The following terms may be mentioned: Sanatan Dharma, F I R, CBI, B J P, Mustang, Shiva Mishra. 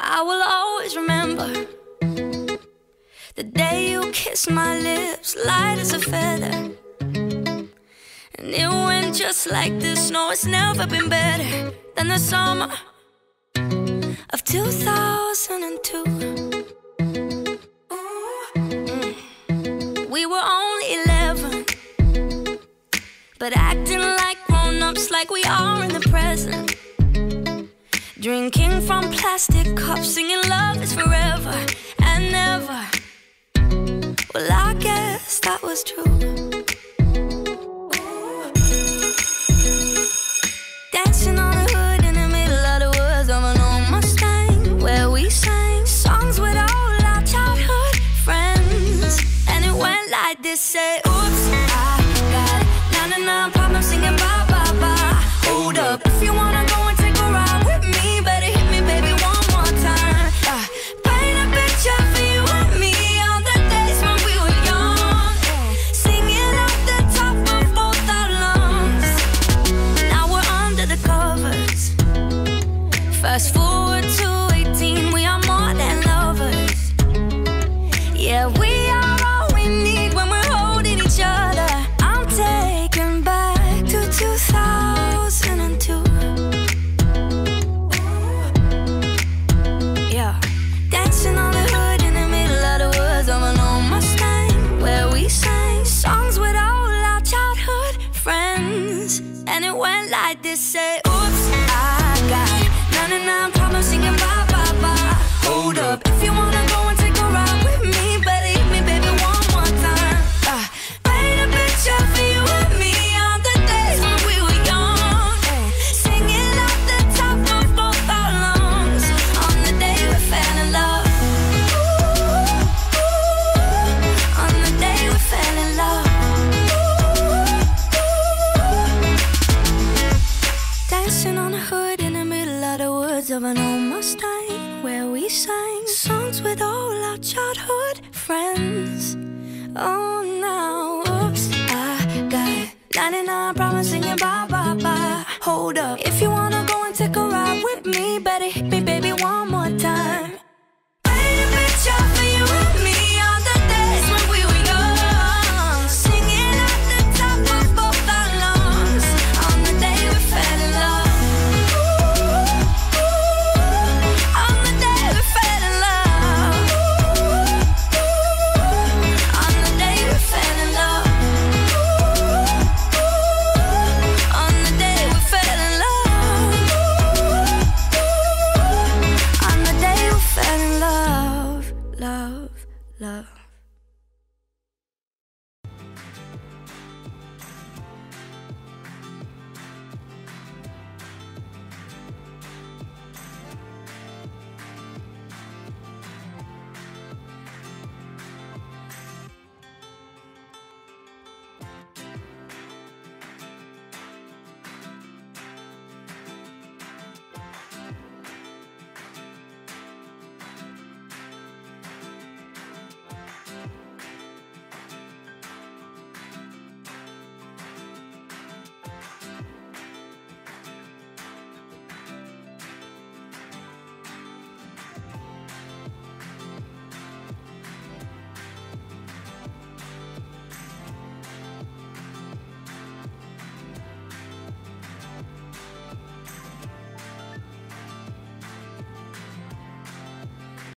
I will always remember the day you kissed my lips, light as a feather. And it went just like this. No, it's never been better than the summer of 2002. We were only 11, but acting like grown-ups, like we are in the present. Drinking from plastic cups, singing love is forever and never. Well, I guess that was true. Dancing on the hood in the middle of the woods of an old Mustang, where we sang songs with all our childhood friends. And it went like this, say, oops, I got 99 problems, singing bye-bye-bye. Hold up, if you wanna go and take a ride with me, better hit me, baby, one more time. Paint a picture for you and me on the days when we were young, singing at the top of both our lungs. Now we're under the covers. Fast forward to 18, we are more than lovers. Yeah, we are all we need when we're holding each other. I'm taken back to 2002. Yeah. Dancing on the hood in the middle of the woods of an old Mustang, where we sang songs with all our childhood friends. And it went like this, say, oops, I got 99 problems, singing bye-bye-bye. Hold up, if you wanna go and take a ride with me, better hit me, baby, one more time. Paint a picture for you and me on the days when we were young, singing at the top of both our lungs on the day we fell in love. Ooh, ooh, on the day we fell in love. Ooh, ooh. Dancing on the hood in the middle of the woods of an old Mustang, where we sang songs with all our childhood friends. Oh, now, oops, I got 99 problems, singing bye-bye-bye. Hold up, if you wanna